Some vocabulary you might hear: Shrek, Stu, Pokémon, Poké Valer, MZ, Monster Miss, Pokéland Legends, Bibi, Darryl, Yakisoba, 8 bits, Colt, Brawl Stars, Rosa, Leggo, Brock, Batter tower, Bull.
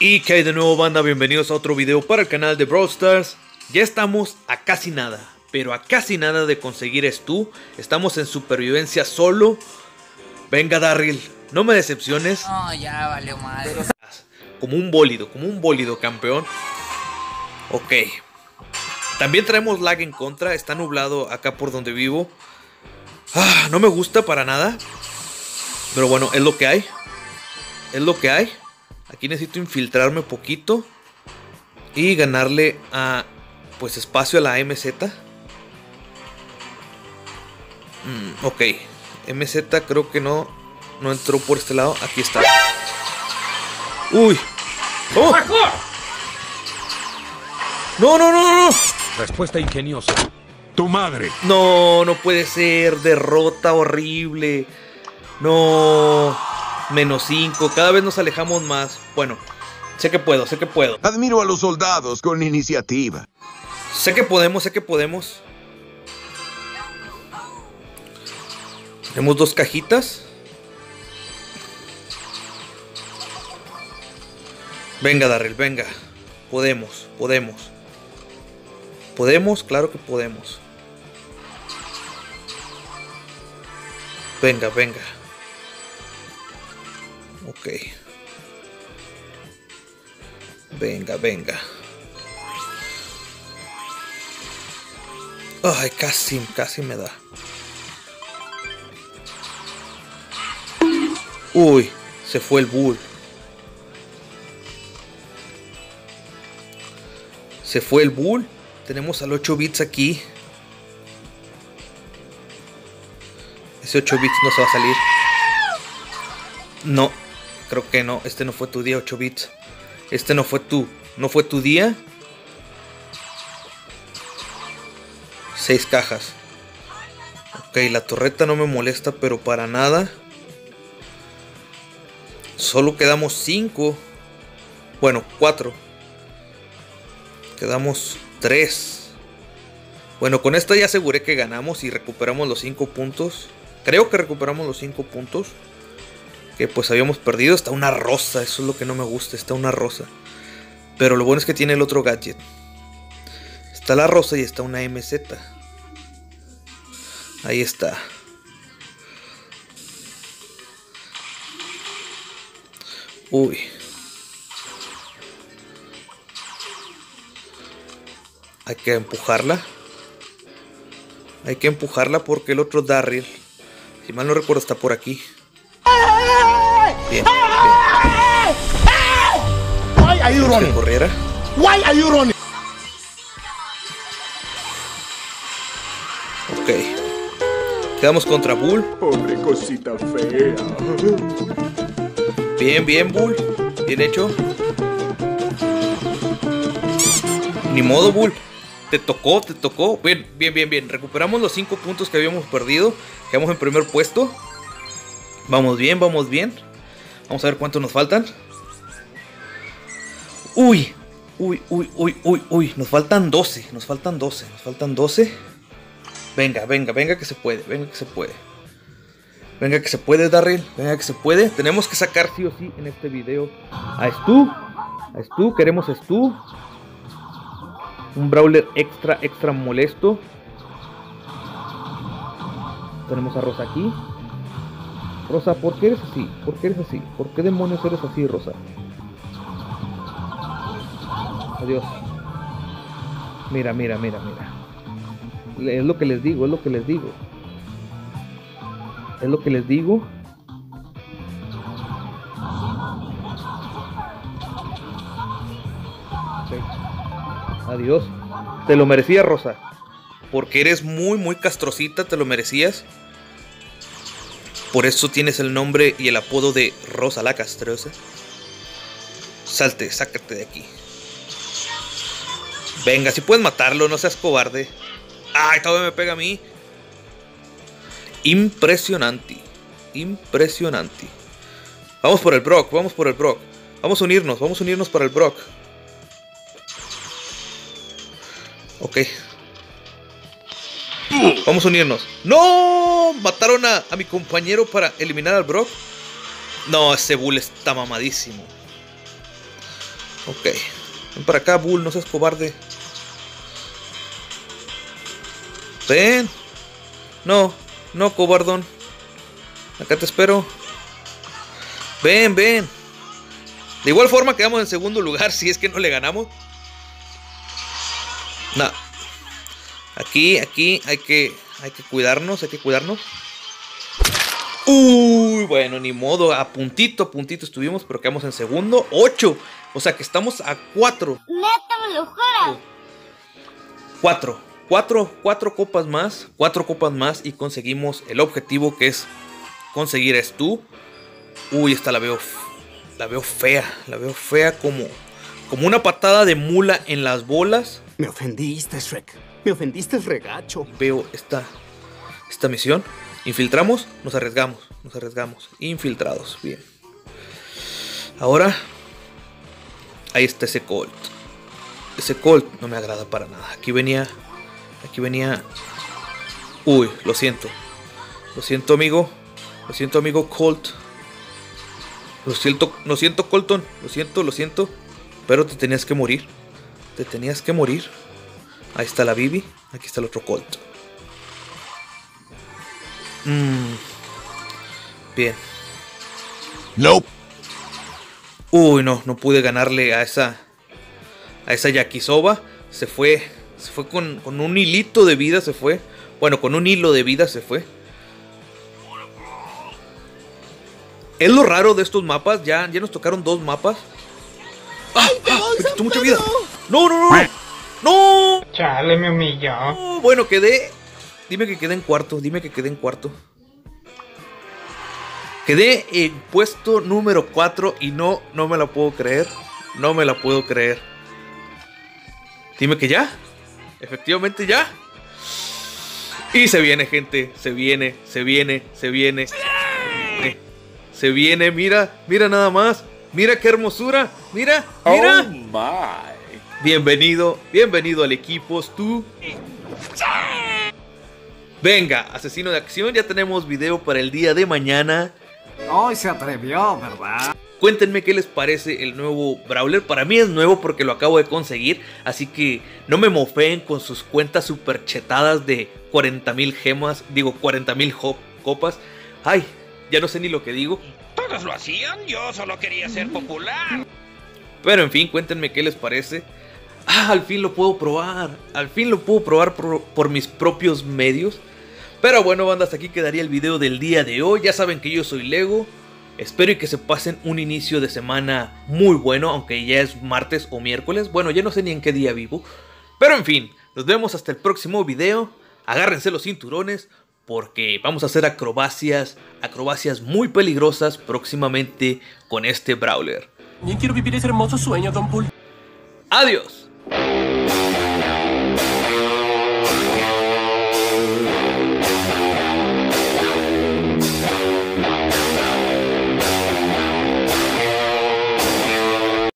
Y que hay de nuevo, banda, bienvenidos a otro video para el canal de Brawl Stars. Ya estamos a casi nada, pero a casi nada de conseguir a Stu. Estamos en supervivencia solo. Venga, Darryl, no me decepciones. No, ya valió madre. Como un bólido, campeón. Ok. También traemos lag en contra, está nublado acá por donde vivo. No me gusta para nada. Pero bueno, es lo que hay. Es lo que hay. Aquí necesito infiltrarme poquito y ganarle a, pues, espacio a la MZ. Ok, MZ creo que no entró por este lado. Aquí está. ¡Uy! ¡Oh! ¡No! Respuesta ingeniosa. ¡Tu madre! No puede ser. Derrota horrible. No... Menos 5, cada vez nos alejamos más. Bueno, sé que puedo. Admiro a los soldados con iniciativa. Sé que podemos. Tenemos dos cajitas. Venga, Darryl, venga. Podemos, claro que podemos. Venga. Ok. Venga. Ay, casi me da. Uy, se fue el Bull. Tenemos al 8 bits aquí. Ese 8 bits no se va a salir. No. Creo que no, este no fue tu día, 8 bits. Este no fue tu día. 6 cajas. Ok, la torreta no me molesta, pero para nada. Solo quedamos 5. Bueno, 4. Quedamos 3. Bueno, con esta ya aseguré que ganamos y recuperamos los 5 puntos. Creo que recuperamos los 5 puntos que pues habíamos perdido. Está una rosa, eso es lo que no me gusta, está una rosa. Pero lo bueno es que tiene el otro gadget. Está la rosa y está una MZ. Ahí está. Uy. Hay que empujarla porque el otro Darryl, si mal no recuerdo, está por aquí. Bien. Why are you running? Ok. Quedamos contra Bull. Pobre cosita fea. Bien, Bull. Bien hecho. Ni modo, Bull. Te tocó. Bien. Recuperamos los 5 puntos que habíamos perdido. Quedamos en primer puesto. Vamos bien. Vamos a ver cuánto nos faltan. Uy. Nos faltan 12. Venga que se puede, Darryl. Tenemos que sacar sí o sí en este video a Stu. Queremos a Stu. Un brawler extra molesto. Tenemos a Rosa aquí. Rosa, ¿por qué eres así? ¿Por qué demonios eres así, Rosa? Adiós. Mira. Es lo que les digo. Sí. Adiós. Te lo merecías, Rosa. Porque eres muy castrosita, te lo merecías. Por eso tienes el nombre y el apodo de Rosa la Castrosa. Salte, sácate de aquí. Venga, si puedes matarlo, no seas cobarde. ¡Ay, todavía me pega a mí! Impresionante. Vamos por el Brock. Vamos a unirnos para el Brock. Ok. Vamos a unirnos. ¡No! Mataron a mi compañero para eliminar al Brock. No, ese Bull está mamadísimo. Ok. Ven para acá, Bull, no seas cobarde. Ven. No, no, cobardón. Acá te espero. Ven, ven. De igual forma quedamos en segundo lugar si es que no le ganamos. No. Aquí hay que cuidarnos, Uy, bueno, ni modo, a puntito estuvimos, pero quedamos en segundo. 8, o sea que estamos a 4. ¡Neta, me lo juro! 4 copas más, 4 copas más y conseguimos el objetivo que es conseguir a Stu. Uy, esta la veo fea como una patada de mula en las bolas. Me ofendiste, Shrek. Me ofendiste, regacho. Veo esta misión. Infiltramos, nos arriesgamos. Infiltrados, bien. Ahora, ahí está ese Colt. Ese Colt no me agrada para nada. Aquí venía. Uy, lo siento. Lo siento, amigo Colt. Lo siento, Colton. Lo siento. Pero te tenías que morir. Ahí está la Bibi. Aquí está el otro Colt. Bien. No. Uy, no pude ganarle a esa Yakisoba. Se fue con un hilito de vida, se fue. Bueno, con un hilo de vida se fue. Es lo raro de estos mapas. Ya nos tocaron 2 mapas. ¡Ah! Me quitó mucha vida. ¡No! Chale, me humilló. No, bueno, quedé. Dime que quedé en cuarto. Quedé en puesto número 4 y no me la puedo creer. Dime que ya. Efectivamente ya. Y se viene, gente. Se viene. Se viene, mira nada más. Mira qué hermosura. Mira. Oh my. Bienvenido al equipo, Stu. Venga, asesino de acción, ya tenemos video para el día de mañana. Hoy se atrevió, ¿verdad? Cuéntenme qué les parece el nuevo Brawler. Para mí es nuevo porque lo acabo de conseguir. Así que no me mofeen con sus cuentas super chetadas de 40.000 gemas. Digo, 40.000 copas. Ay, ya no sé ni lo que digo. Todos lo hacían, yo solo quería ser popular. Pero en fin, cuéntenme qué les parece. Ah, al fin lo puedo probar. Por mis propios medios. Pero bueno, banda, hasta aquí quedaría el video del día de hoy. Ya saben que yo soy Leggo. Espero y que se pasen un inicio de semana muy bueno, aunque ya es martes o miércoles. Bueno, ya no sé ni en qué día vivo. Pero en fin, nos vemos hasta el próximo video. Agárrense los cinturones porque vamos a hacer acrobacias muy peligrosas próximamente con este Brawler. Yo quiero vivir ese hermoso sueño, Don Bull. Adiós.